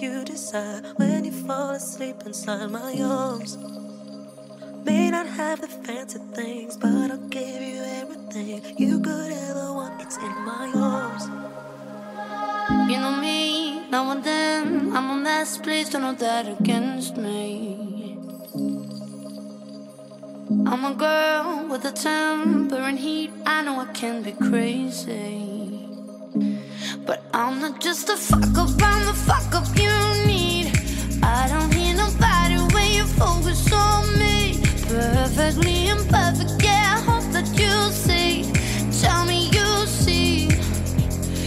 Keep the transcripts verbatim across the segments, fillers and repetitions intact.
you desire when you fall asleep inside my arms. May not have the fancy things, but I'll give you everything you could ever want. It's in my arms. You know me, now and then I'm a mess, please don't hold that against me. I'm a girl with a temper and heat, I know I can be crazy, but I'm not just a fuck up, I'm the fuck up you need. I don't hear nobody when you focus on me. Perfectly imperfect, yeah, I hope that you see. Tell me you see,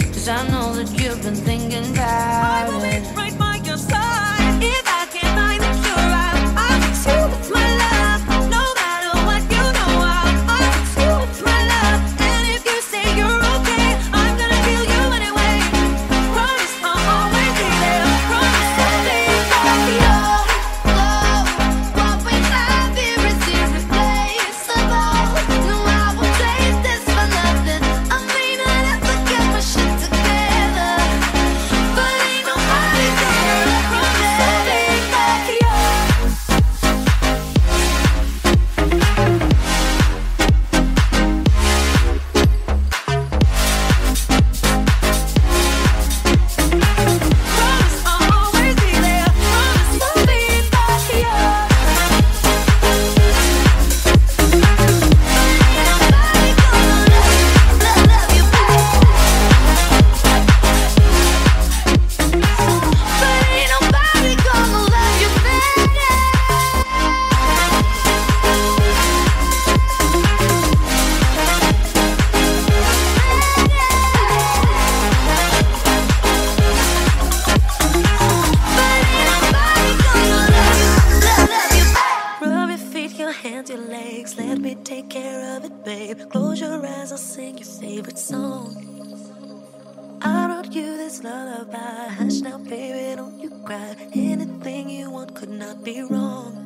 cause I know that you've been thinking about it. I will be right by your side. If I can't find the cure, I'll, I'll fix you with my love. No matter what, you know I'll, I'll fix you with my love. And if you say you're okay, I'm gonna heal you anyway. Promise I'll always be there. Promise I'll be there. Lullaby, hush now, baby, don't you cry. Anything you want could not be wrong.